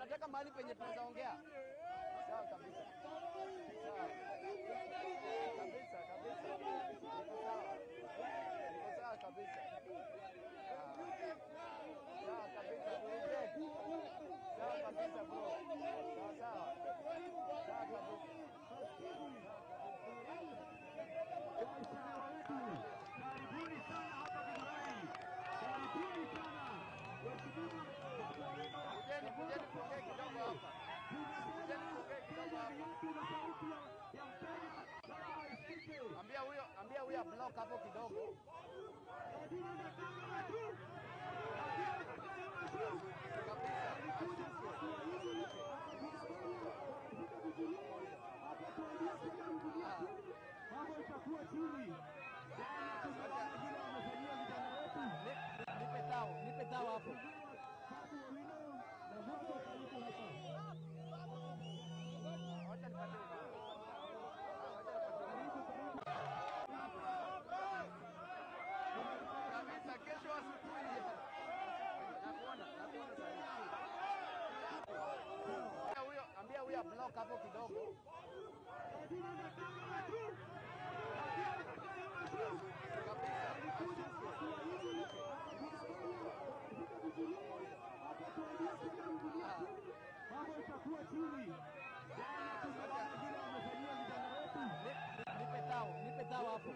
tunataka mahali penye tunaweza ongea. Sawa kabisa. Sawa. Ambia huyo block hapo kidogo. Nipe tao hapo. Ambia huyo block hapo kidogo. Nipe tao hapo.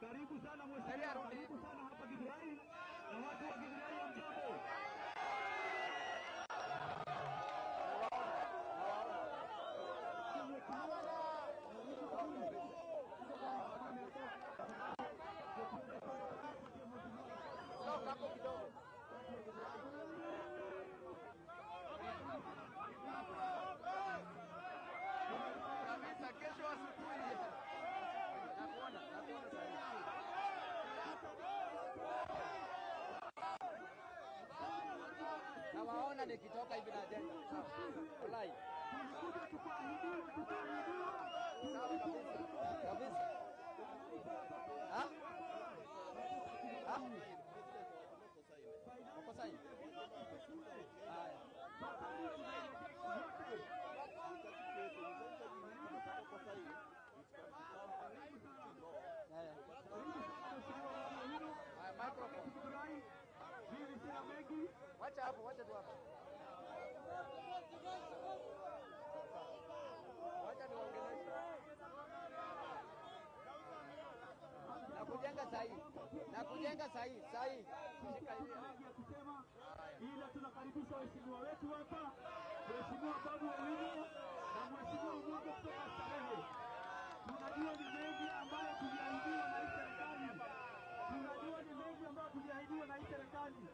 Karibu sana mheshimiwa, karibu sana hapa Gidrai na watu wa Gidrai wamjambo. Nawaona nikitoka hivi na jenga. Wallahi. Kabisa. Ha? Kosaini. Haya. Wacha hapo. Wacha tuongeleshe. Na kujenga sahi. Shika hivi. Ila tunakaribisha waheshimiwa wetu hapa. Waheshimiwa babu wawili na mheshimiwa mmoja kutoka Starehe. Tunajua ni mengi ambayo tuliahidiwa na serikali.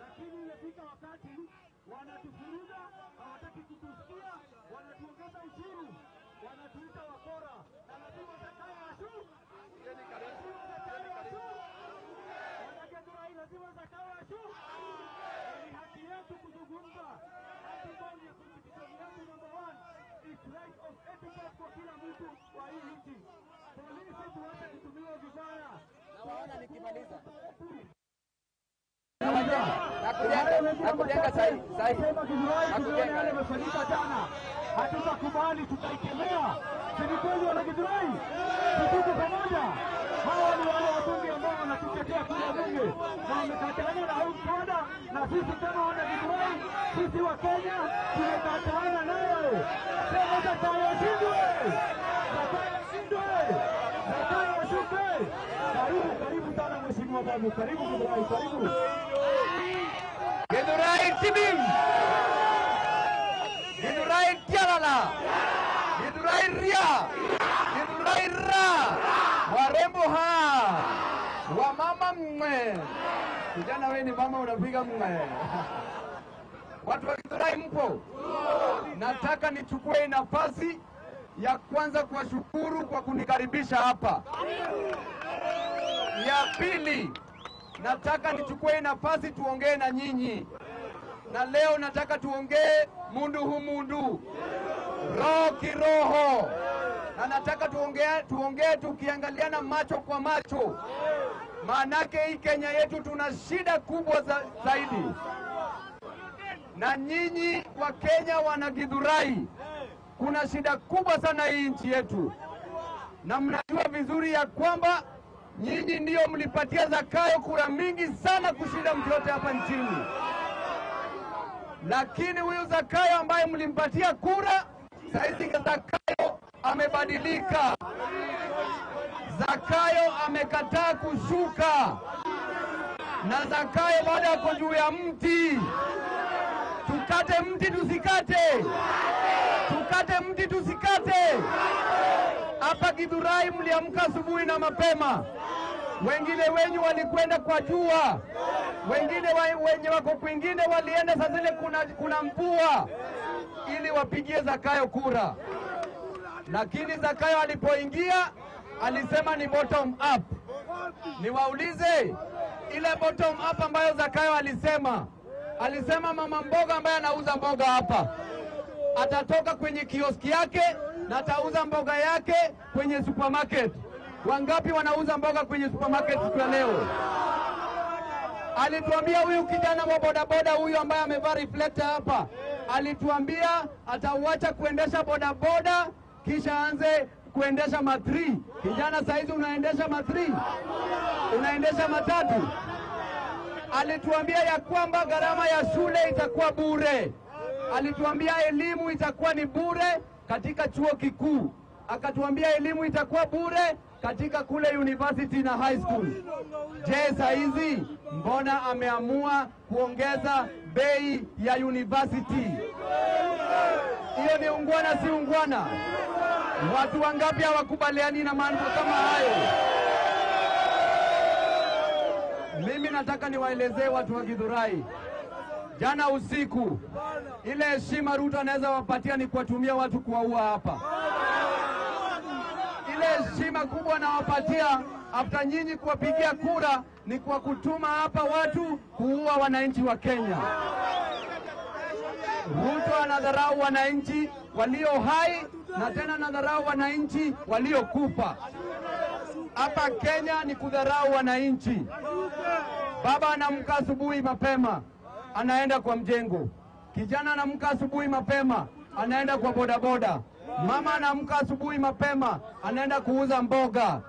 Lakini imefika wakati wanatufuruga, hawataki kutusikia, wanatuongeza ushuru, wanatuita wakora na lazima zakawa ashu. Ni haki yetu kuzungumza. Everybody is constitution number 1 is right of everybody kwa kila mtu wa hii nchi. Polisi tuache kutumiwa vibaya. Na waona nikimaliza. Nakujenga sahi. Imefanyika jana. Hatutakubali, tutaikemea. Sisi kweli wana Gidrai. Tuko pamoja. Hawa ni wale wabunge ambao wanatutetea kule bunge. Na wamekataana na huu mswada na sisi kama wana Gidrai, sisi wa Kenya tumekataana nayo. Sema sasa yashindwe. Sasa yashindwe. Sasa yashindwe. Karibu sana mheshimiwa babu, karibu Githurai, karibu. Githurai Timim. Githurai Jalala. Githurai Ria. Githurai Ra. Warembo ha. Wa mama mwe. Kijana wewe ni mama unapiga mwe. Watu wa Githurai mpo. Nataka nichukue nafasi ya kwanza kuwashukuru kwa kunikaribisha hapa. Ya pili, nataka nichukue nafasi tuongee na nyinyi. Na leo nataka tuongee mundu hu mundu. Roho kiroho. Na nataka tuongee tukiangaliana macho kwa macho. Maanake hii Kenya yetu tuna shida kubwa zaidi. Na nyinyi wa Kenya wana Githurai, kuna shida kubwa sana hii nchi yetu. Na mnajua vizuri ya kwamba nyinyi ndio mlipatia Zakayo kura mingi sana kushinda mtu yote hapa nchini. Lakini huyu Zakayo ambaye mlimpatia kura, saizi Zakayo amebadilika. Zakayo amekataa kushuka. Na Zakayo bado yuko juu ya mti. Tukate mti tusikate. Tukate mti tusikate. Hapa Githurai mliamka asubuhi na mapema. Wengine wenyu walikwenda kwa jua. Wengine wenye wako kwingine walienda saa zile kuna mvua ili wapigie Zakayo kura. Lakini Zakayo alipoingia alisema ni bottom up. Niwaulize, ile bottom up ambayo Zakayo alisema mama mboga ambaye anauza mboga hapa atatoka kwenye kioski yake na atauza mboga yake kwenye supermarket. Wangapi wanauza mboga kwenye supermarket kwa leo? Alituambia huyu kijana wa bodaboda huyu ambaye amevaa reflector hapa, alituambia atauacha kuendesha bodaboda kisha anze kuendesha matri. Kijana saizi unaendesha matri? Unaendesha matatu? Alituambia ya kwamba gharama ya shule itakuwa bure. Alituambia elimu itakuwa ni bure katika chuo kikuu. Akatuambia elimu itakuwa bure katika kule university na high school. Je, saizi mbona ameamua kuongeza bei ya university? Hiyo ni ungwana si ungwana? Watu wangapi hawakubaliani na mambo kama hayo? Mimi nataka niwaelezee watu wa Githurai, jana usiku ile heshima Ruto anaweza wapatia ni kuwatumia watu kuwaua hapa. Ile heshima kubwa anawapatia after nyinyi kuwapigia kura ni kwa kutuma hapa watu kuua wananchi wa Kenya. Ruto anadharau wananchi walio hai na tena anadharau wananchi waliokufa. Hapa Kenya ni kudharau wananchi. Baba anamka asubuhi mapema, anaenda kwa mjengo. Kijana anamka asubuhi mapema, anaenda kwa bodaboda. Mama anamka asubuhi mapema, anaenda kuuza mboga.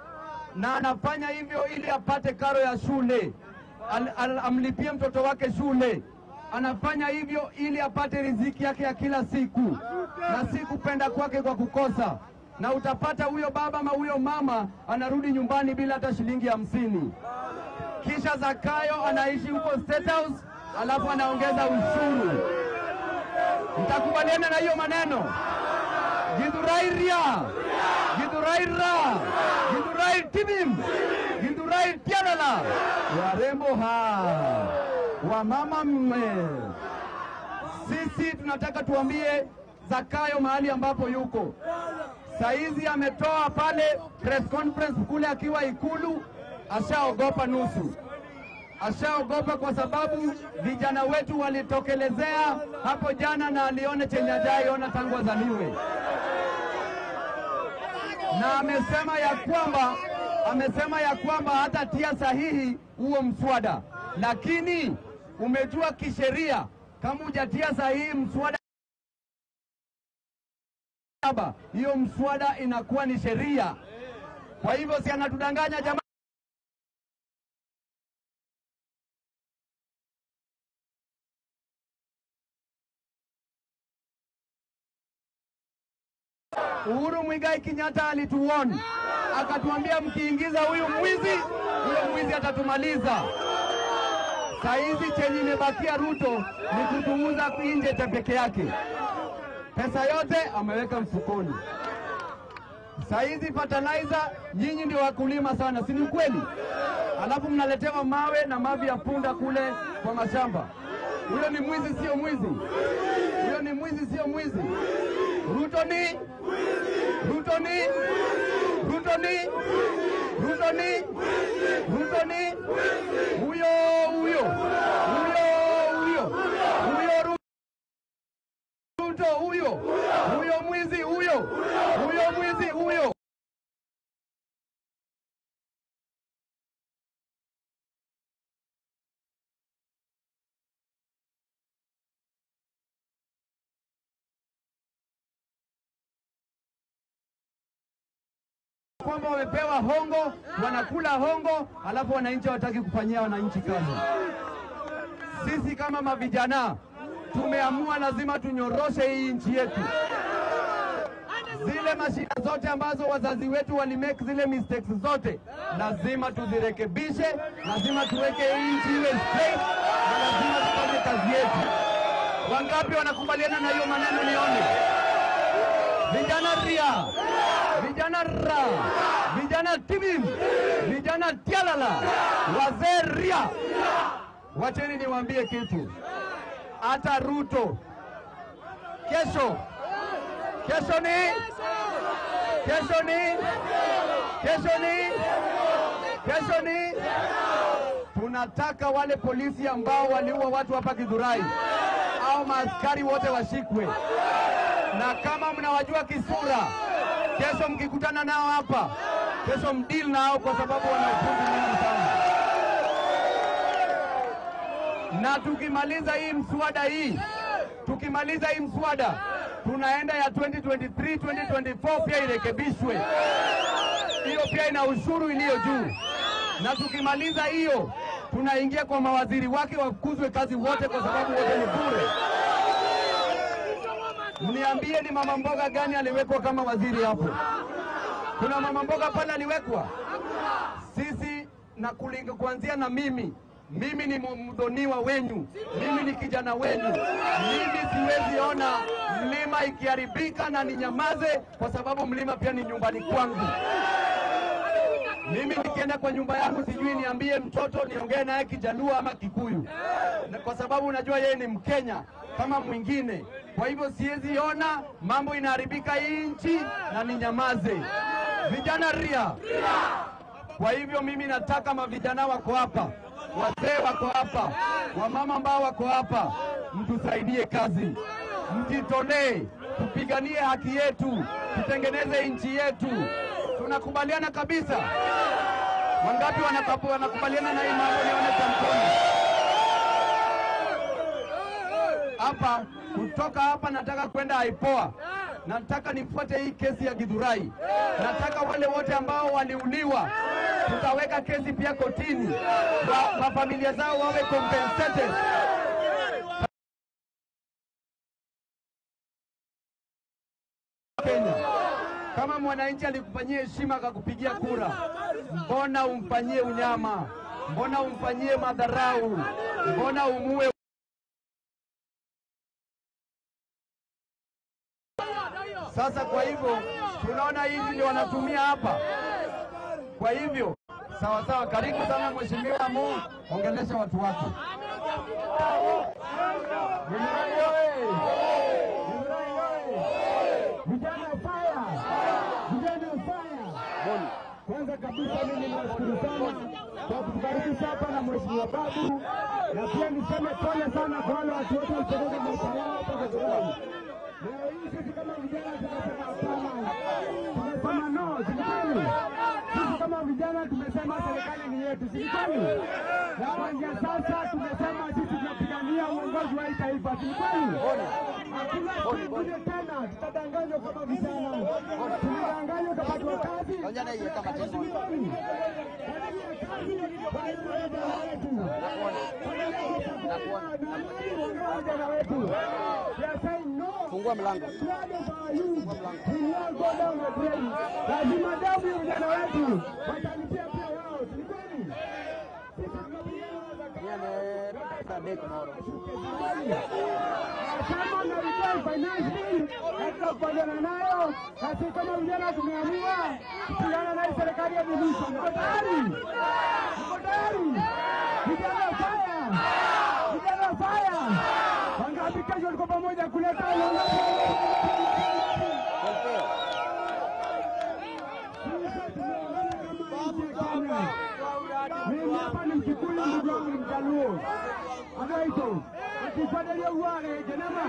Na anafanya hivyo ili apate karo ya shule. Amlipie mtoto wake shule. Anafanya hivyo ili apate riziki yake ya kila siku. Na si kupenda kwake kwa kukosa. Na utapata huyo baba ma huyo mama anarudi nyumbani bila hata shilingi 50. Kisha Zakayo anaishi huko State House alafu anaongeza ushuru. Mtakubaliana na hiyo maneno? Githurai Ria, Githurai Ra, Githurai Timim, Githurai Tianala, warembo ha, wa mama mme. Sisi tunataka tuambie Zakayo mahali ambapo yuko. Saizi ametoa pale press conference kule akiwa Ikulu, ashaogopa nusu. Ashaogopa kwa sababu vijana wetu walitokelezea hapo jana na alione chenye hajaiona tangu azaliwe. Na amesema ya kwamba hata tia sahihi huo mswada. Lakini umejua kisheria kama hujatia sahihi mswada, hiyo mswada inakuwa ni sheria. Kwa hivyo si anatudanganya jamaa? Uhuru Muigai Kenyatta alituona, akatuambia mkiingiza huyu mwizi, huyo mwizi atatumaliza. Saizi chenye imebakia Ruto ni kutunguza nje peke yake. Pesa yote ameweka mfukoni. Saizi fertilizer, nyinyi ndio wakulima sana, si ni kweli? Alafu mnaletewa mawe na mavi ya punda kule kwa mashamba. Huyo ni mwizi, sio mwizi? Huyo ni mwizi, sio mwizi? Ruto ni mwizi. Ruto ni mwizi. Ruto ni mwizi. Ruto ni mwizi. Ruto ni mwizi. Huyo Ruto, huyo mwizi, huyo mwizi, huyo. Kwamba wamepewa hongo, wanakula hongo, alafu wananchi wataki kufanyia wananchi kazi. Sisi kama mavijana tumeamua lazima tunyoroshe hii nchi yetu. Zile mashida zote ambazo wazazi wetu walimake, zile mistakes zote lazima tuzirekebishe, lazima tuweke hii nchi iwe straight, na lazima tufanye kazi yetu. Wangapi wanakubaliana na hiyo maneno nione? Vijana ria, vijana ra, vijana timim, vijana tialala, wazee ria. Wacheni niwaambie kitu. Hata Ruto kesho ni tunataka wale polisi ambao waliua watu hapa Githurai au maaskari wote washikwe. Na kama mnawajua kisura, kesho mkikutana nao hapa, kesho mdeal nao, kwa sababu wanafunzi mingi sana. Na tukimaliza hii mswada tunaenda ya 2023, 2024 pia irekebishwe. Hiyo pia ina ushuru iliyo juu. Na tukimaliza hiyo, tunaingia kwa mawaziri wake wafukuzwe kazi wote, kwa sababu wote ni bure. Mniambie ni mama mboga gani aliwekwa kama waziri hapo? Kuna mama mboga pale aliwekwa? Sisi na kulinga kuanzia na mimi ni mdhoniwa wenyu, mimi ni kijana wenyu, mimi siwezi ona mlima ikiharibika na ninyamaze, kwa sababu mlima pia ni nyumbani kwangu. Mimi nikienda kwa nyumba yangu sijui niambie mtoto niongee naye Kijaluo ama Kikuyu, na kwa sababu unajua yeye ni Mkenya kama mwingine. Kwa hivyo siwezi ona mambo inaharibika hii nchi na ninyamaze. Vijana ria. Kwa hivyo mimi nataka mavijana wako hapa, wazee wako hapa, wamama ambao wako hapa, mtusaidie kazi. Mjitolee, tupiganie haki yetu, tutengeneze nchi yetu. Tunakubaliana kabisa. Wangapi wanakubaliana na hii mambo nione kwa mkono? Hapa, kutoka hapa nataka kwenda Ipoa. Nataka nifuate hii kesi ya Githurai. Nataka wale wote ambao waliuliwa, tutaweka kesi pia kotini. Kwa familia zao wawe compensated. Kenya, kama mwananchi alikufanyia heshima akakupigia kura, mbona umfanyie unyama? Mbona umfanyie madharau? Mbona umue? Sasa kwa hivyo tunaona hivi ndio wanatumia hapa. Kwa hivyo sawa sawa, karibu sana mheshimiwa Mo, ongelesha watu wako. Vijana fire. Kwanza kabisa mimi ninashukuru sana kwa kutubariki hapa na mheshimiwa Babu, na pia niseme pole sana kwa wale watu wote waliopoteza maisha yao hapa Githurai. Leo hii sisi kama vijana tunasema no, sikali. Sisi kama vijana tumesema serikali ni yetu, sikali. Na kuanzia sasa tumesema sisi tunapigania uongozi wa taifa, sikali. Hakuna tena tutadanganywa kama vijana. Tunadanganywa kwa kazi. Tunajana hiyo kama kazi. Fungua mlango. ya kweli. Lazima damu ya vijana wetu watalipia pia wao, si kweli? Kama na return financially hata kupanda nayo, hata kama vijana tumeamua kuungana na serikali ya Mugisha. Mko tayari? Mko tayari? Vijana fire! Vijana fire! Wangapi kesho tuko pamoja kuleta mimi hapa ni mkikuyu ndugu wangu mjaluo. Anaito. Akifadelia uwale jenema.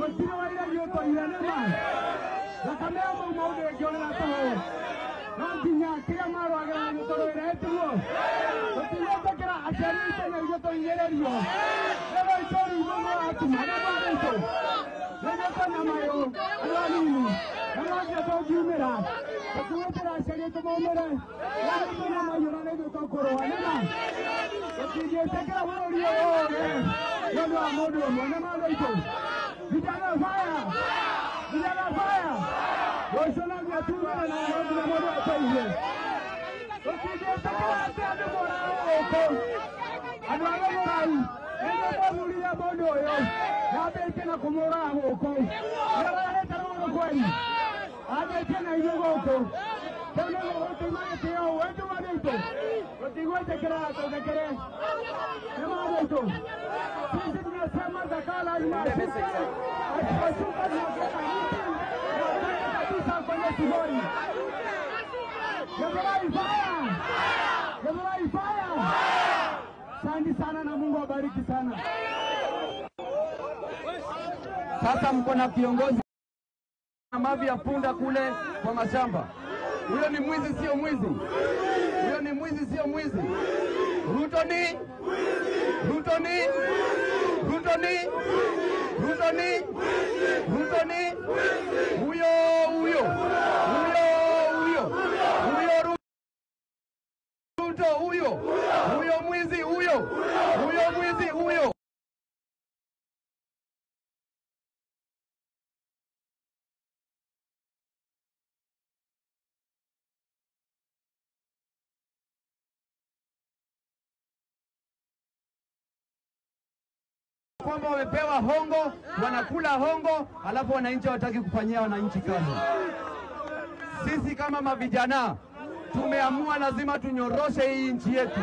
Wasira waila yoto ilanema. Nakamea maude giona toho. Nantinya kila maro agana mtoro ina etuo. Wasira takira acharisa na yoto ilerio. Leo isori mama atu. Anabanto. Leo na mayo. Alani. Anaje sojumera. Kuwekera sheria tumeomera na majirani ndio korona na kijesekera huo ndio ndio amodo mwanamama hizo vijana fire vijana fire washona vya tuma na ndio amodo hapa hivi kijesekera ndio korona adwao kai ndio muri ya bodo yo na beke na komora huko ndio leta roho kwani Ada tena yuko. Tena wote mnatio wote mnatio. Wote tekrata tekere. Kama wote. Sisi tunasema zakala almasi. Atusuka na kesi. Tunataka kufanya shughuli. Jamani fire. Jamani fire. Asante sana na Mungu awabariki sana. Sasa mko na viongozi mavi ya punda kule kwa mashamba. Huyo ni mwizi sio mwizi. Huyo ni mwizi sio mwizi. Ruto ni mwizi. Ruto ni mwizi. Ruto ni mwizi. Ruto ni mwizi. Ruto ni mwizi. Huyo huyo. Huyo huyo. Huyo Ruto huyo. Huyo mwizi huyo. Huyo mwizi huyo. Kwamba wamepewa hongo, wanakula hongo, alafu wananchi hawataki kufanyia wananchi kazi. Sisi kama mavijana tumeamua lazima tunyoroshe hii nchi yetu.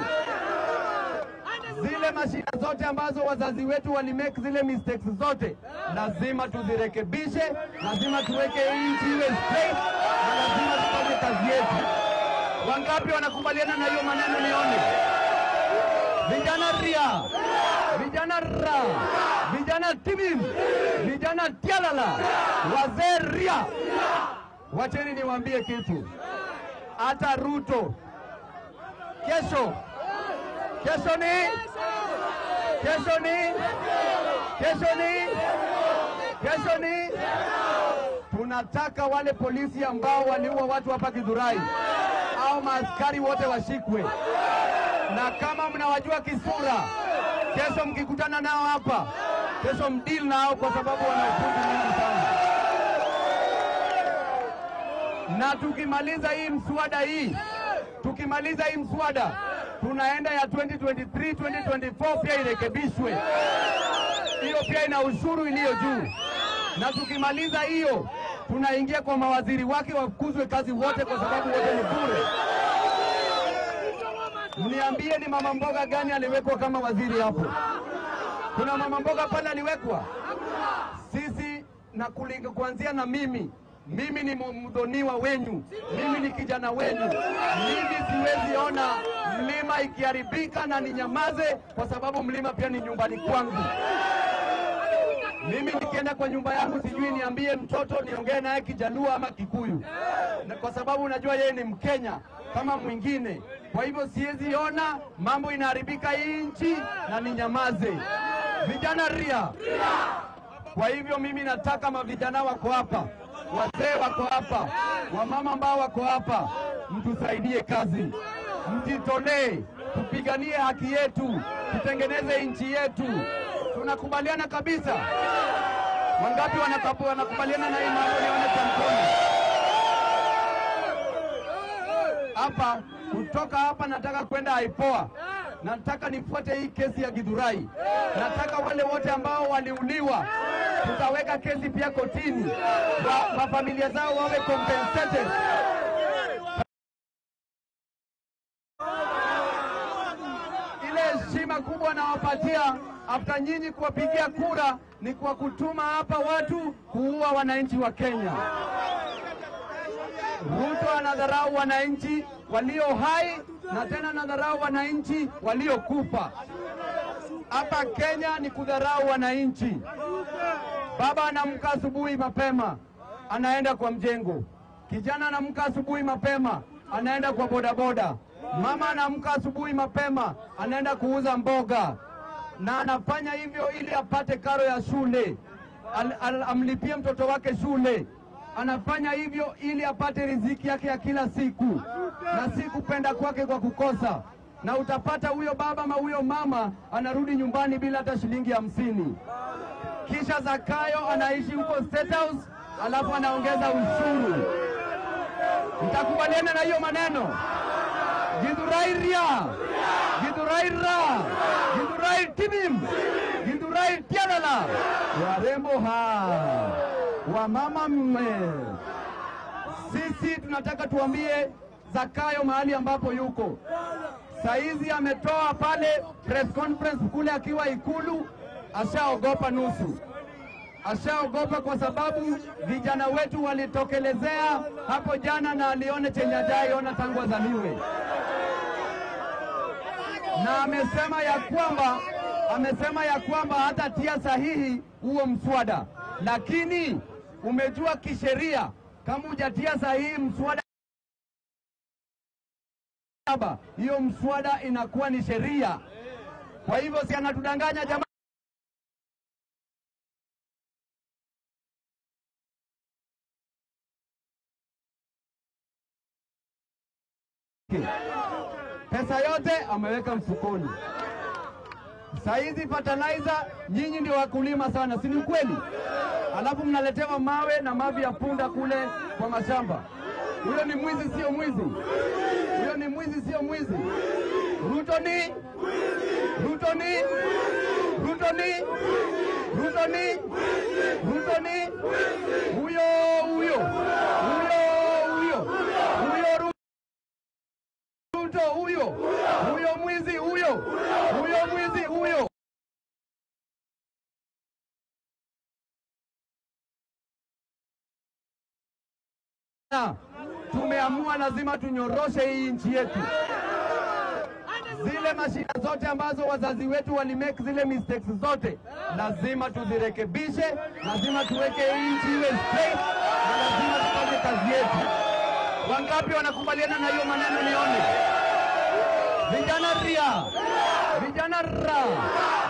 Zile mashida zote ambazo wazazi wetu walimake, zile mistakes zote lazima tuzirekebishe, lazima tuweke hii nchi iwe straight, na lazima tufanye kazi yetu. Wangapi wanakubaliana na hiyo maneno nione? Vijana ria, vijana ra, vijana timim, vijana tialala, wazee ria. Wacheni niwaambie kitu. Hata Ruto kesho, kesho ni, kesho ni, kesho ni, kesho ni, tunataka wale polisi ambao waliua watu hapa Githurai au maaskari wote washikwe. Na kama mnawajua kisura, kesho mkikutana nao hapa, kesho mdeal nao kwa sababu wanafunzi mingi sana. Na tukimaliza hii mswada tunaenda ya 2023 2024 pia irekebishwe. Hiyo pia ina ushuru iliyo juu. Na tukimaliza hiyo, tunaingia kwa mawaziri wake wafukuzwe kazi wote kwa sababu wote ni bure. Niambie ni mama mboga gani aliwekwa kama waziri hapo? Kuna mama mboga pale aliwekwa? Sisi na kulinga kuanzia na mimi ni mdhoniwa wenyu. Mimi ni kijana wenyu. Mimi siwezi ona mlima ikiharibika na ninyamaze kwa sababu mlima pia ni nyumbani kwangu. Mimi nikienda kwa nyumba yangu sijui niambie mtoto niongee naye Kijaluo ama Kikuyu. Na kwa sababu unajua yeye ni Mkenya kama mwingine. Kwa hivyo siwezi ona mambo inaharibika hii nchi na ninyamaze. Vijana ria. Kwa hivyo mimi nataka mavijana wako hapa, wazee wako hapa, wamama ambao wako hapa, mtusaidie kazi. Mjitolee, tupiganie haki yetu, tutengeneze nchi yetu. Tunakubaliana kabisa. Wangapi wanakubaliana na hii mambo nione kwa mkono? hapa, kutoka hapa nataka kwenda Ipoa. Nataka nifuate hii kesi ya Githurai. Nataka wale wote ambao waliuliwa, tutaweka kesi pia kotini. Kwa familia zao wawe compensated. Heshima kubwa na wapatia after nyinyi kuwapigia kura ni kwa kutuma hapa watu kuua wananchi wa Kenya. Ruto anadharau wananchi walio hai na tena anadharau wananchi waliokufa. Hapa Kenya ni kudharau wananchi. Baba anamka asubuhi mapema anaenda kwa mjengo. Kijana anamka asubuhi mapema anaenda kwa bodaboda. Mama anamka asubuhi mapema anaenda kuuza mboga, na anafanya hivyo ili apate karo ya shule, amlipie mtoto wake shule. Anafanya hivyo ili apate riziki yake ya kila siku, na si kupenda kwake kwa kukosa. Na utapata huyo baba ama huyo mama anarudi nyumbani bila hata shilingi 50. Kisha Zakayo anaishi huko State House alafu anaongeza ushuru. Mtakubaliana na hiyo maneno? Githurai ria, Githurai ra, Githurai timim, Githurai tianala, warembo haa, wamama mme. Sisi tunataka tuambie Zakayo mahali ambapo yuko. Saizi ametoa pale press conference kule akiwa Ikulu, ashaogopa nusu. Ashaogopa kwa sababu vijana wetu walitokelezea hapo jana na alione chenye hajaiona tangu azaliwe. Na amesema ya kwamba hata tia sahihi huo mswada. Lakini umejua kisheria kama hujatia sahihi mswada, hiyo mswada inakuwa ni sheria. Kwa hivyo si anatudanganya jamaa? Pesa yote ameweka mfukoni. Saizi fertilizer, nyinyi ndio wakulima sana, si ni kweli? Alafu mnaletewa mawe na mavi ya punda kule kwa mashamba. Huyo ni mwizi sio mwizi? Huyo ni mwizi sio mwizi? Ruto ni mwizi. Ruto ni mwizi. Ruto ni mwizi. Ruto ni mwizi. Ruto ni mwizi. Huyo huyo mwizi huyo, huyo mwizi huyo. Tumeamua lazima tunyoroshe hii nchi yetu. Zile mashida zote ambazo wazazi wetu walimake, zile mistakes zote lazima tuzirekebishe, lazima tuweke hii nchi iwe straight, na lazima tufanye kazi yetu. Wangapi wanakubaliana na hiyo maneno nione? Vijana ria, vijana ra,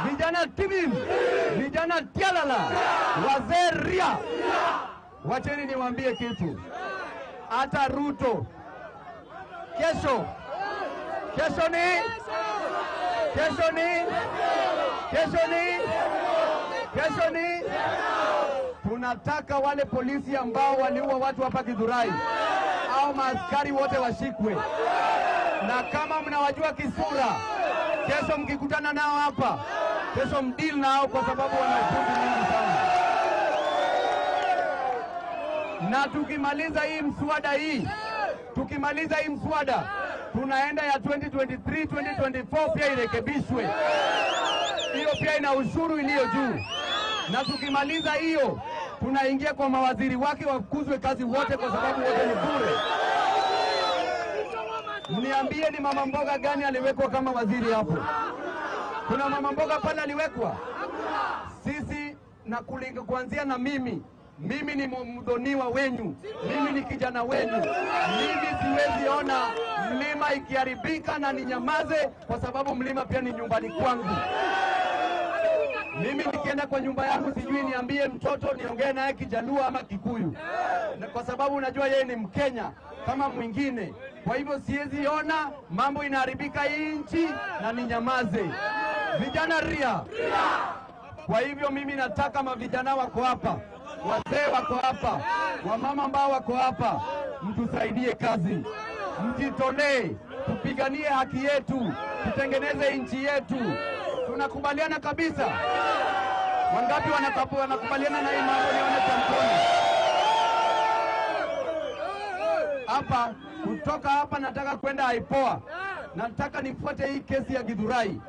vijana timim, vijana tialala, wazee ria. Wacheni niwaambie kitu. Hata Ruto kesho ni tunataka wale polisi ambao waliua watu hapa Githurai au maaskari wote washikwe. Na kama mnawajua kisura, kesho mkikutana nao hapa, kesho mdeal nao kwa sababu wanafunzi mingi sana. Na tukimaliza hii mswada, tunaenda ya 2023, 2024 pia irekebishwe. Hiyo pia ina ushuru iliyo juu. Na tukimaliza hiyo, tunaingia kwa mawaziri wake wafukuzwe kazi wote kwa sababu wote ni bure. Mniambie ni mama mboga gani aliwekwa kama waziri hapo? Kuna mama mboga pale aliwekwa? Sisi na kulinga kuanzia na mimi ni mdhoniwa wenyu, mimi ni kijana wenyu. Mimi siwezi ona mlima ikiharibika na ninyamaze kwa sababu mlima pia ni nyumbani kwangu. Mimi nikienda kwa nyumba yangu sijui niambie mtoto niongee naye Kijaluo ama Kikuyu. Na kwa sababu unajua yeye ni Mkenya kama mwingine. Kwa hivyo siwezi ona mambo inaharibika hii nchi na ninyamaze. Vijana ria. Kwa hivyo mimi nataka mavijana wako hapa, wazee wako hapa, wamama ambao wako hapa, mtusaidie kazi. mjitonee, tupiganie haki yetu, tutengeneze nchi yetu. Tunakubaliana kabisa. Wangapi wanakubaliana na hii mambo nionyesha mkono? Hapa kutoka hapa nataka kwenda Ipoa. Nataka nifuate hii kesi ya Githurai.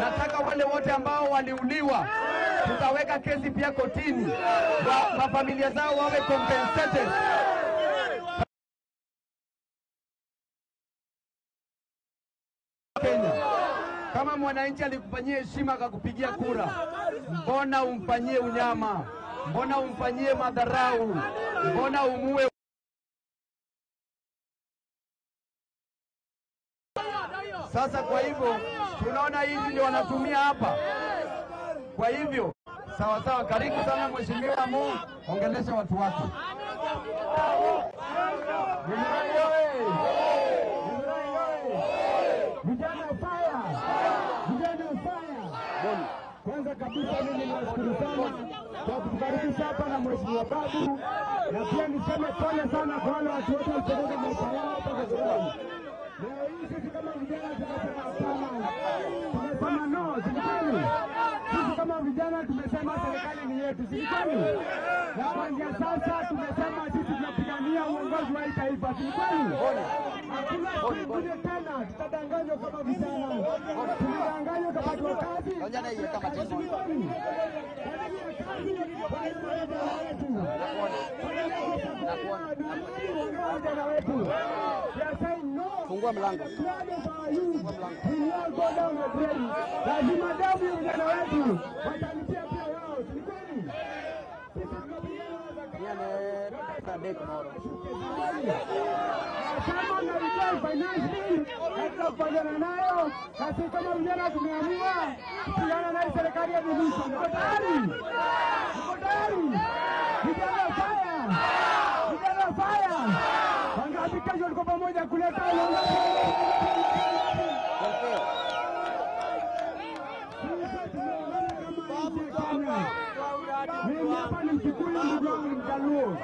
Nataka wale wote ambao waliuliwa, tutaweka kesi pia kotini. Kwa familia zao wawe compensated. Kenya, kama mwananchi alikufanyia heshima akakupigia kura, mbona umfanyie unyama? Mbona umfanyie madharau? Mbona umue? Sasa kwa hivyo tunaona hivi ndio wanatumia hapa. Kwa hivyo sawa sawa, karibu sana mheshimiwa Mu, ongelesha watu wako. Vijana fire. Kwanza kabisa mimi ninashukuru sana kwa kutubariki hapa na mheshimiwa Babu, na pia niseme pole sana kwa wale watu wote waliopoteza maisha yao hapa Githurai. Leo hii sisi kama vijana tunasema hapana. Tunasema no, serikali. Sisi kama vijana tumesema serikali ni yetu, serikali. Na kuanzia sasa tumesema sisi tunapigania uongozi wa taifa, serikali. Hakuna tena tutadanganywa kama vijana. Tutadanganywa kama watu wa kazi. Tunaona hiyo kama tatizo. Fungua mlango. Lazima damu ya vijana wetu watalipia pia wao. Ni kweli? Kama na retail finance hatutafanya nayo, kasi kama vijana tumeamua kupigana na serikali ya Ruto. Tayari. Vijana fire. Wangapi kesho walikuwa pamoja kuleta mimi hapa ni mkikuyu ndugu wangu mtaluo.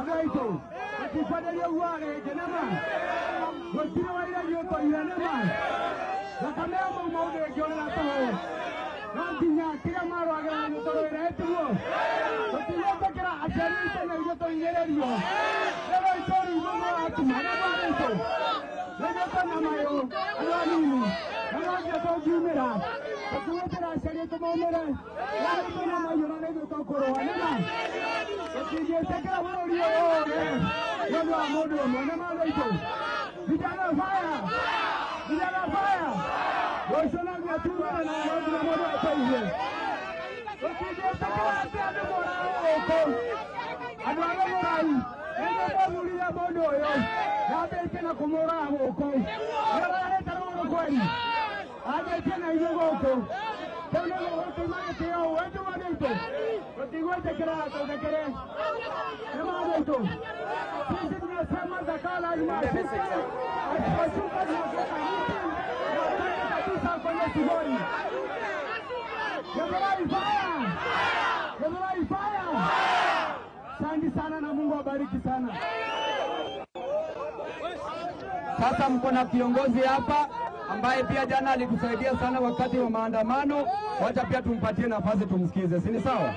Anaitwa akifadelia uware jenama. Waziri wa ile yoto jenama. Na kama mama mmoja jiona hapo. Nandinya kila mara wagana mtoro ile tuo. Waziri akira ajarisa na yoto ile ndio. Leo sorry mama atumana mwanzo. Leo kama mayo alani. Anaje kwa jumla. Kutumia sheria kama umera na majirani kwa korona ukijisekea huko ndio ndio amodo mwanamama hiyo vijana faya washona ni atumwa na ndio amodo hapa hivi ukijisekea hapa huko adwalo rai ndio muli ya modo yo nabe tena kumora huko ndio tena kwani hata tena yuko huko tena wote mnateo watu wanaito wote kera kama watu sisi tunasema zakala alima asuka na kabisa kwenye sibori Githurai fire. Asante sana na Mungu awabariki sana. Sasa mko na kiongozi hapa ambaye pia jana alikusaidia sana wakati wa maandamano. Wacha pia tumpatie nafasi tumsikize, si ni sawa?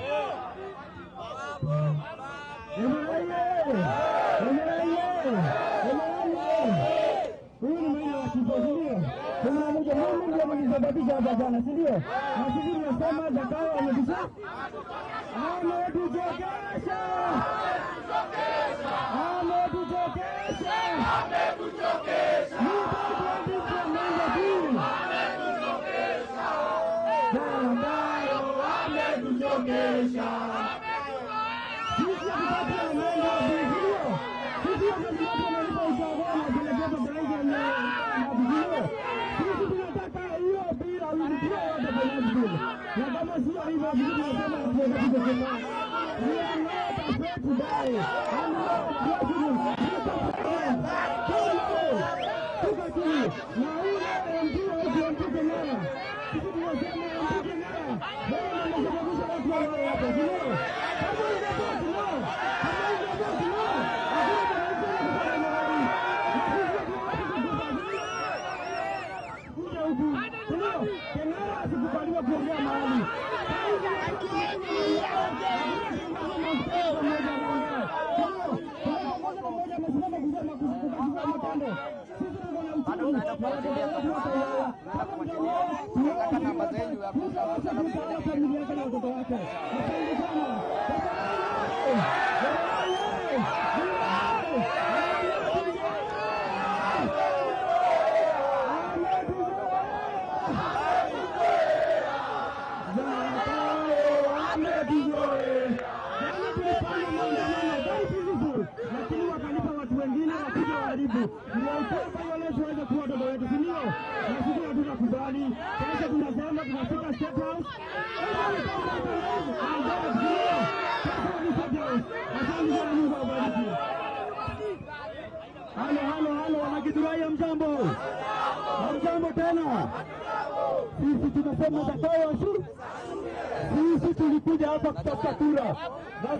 Sisi tulikuja hapa kutafuta kura.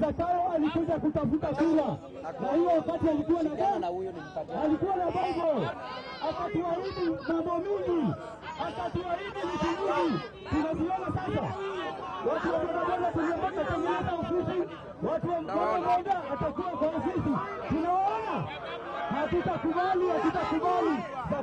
Zakayo alikuja kutafuta kura. Na hiyo wakati alikuwa na gani? Alikuwa na bango. Akatuahidi mambo mingi. Akatuahidi vitu vingi. Tunaziona sasa. Watu wa Maandamano tuliambata tunaenda ofisi. Watu wa Maandamano atakuwa kwa ofisi. Tunaona. Hatutakubali.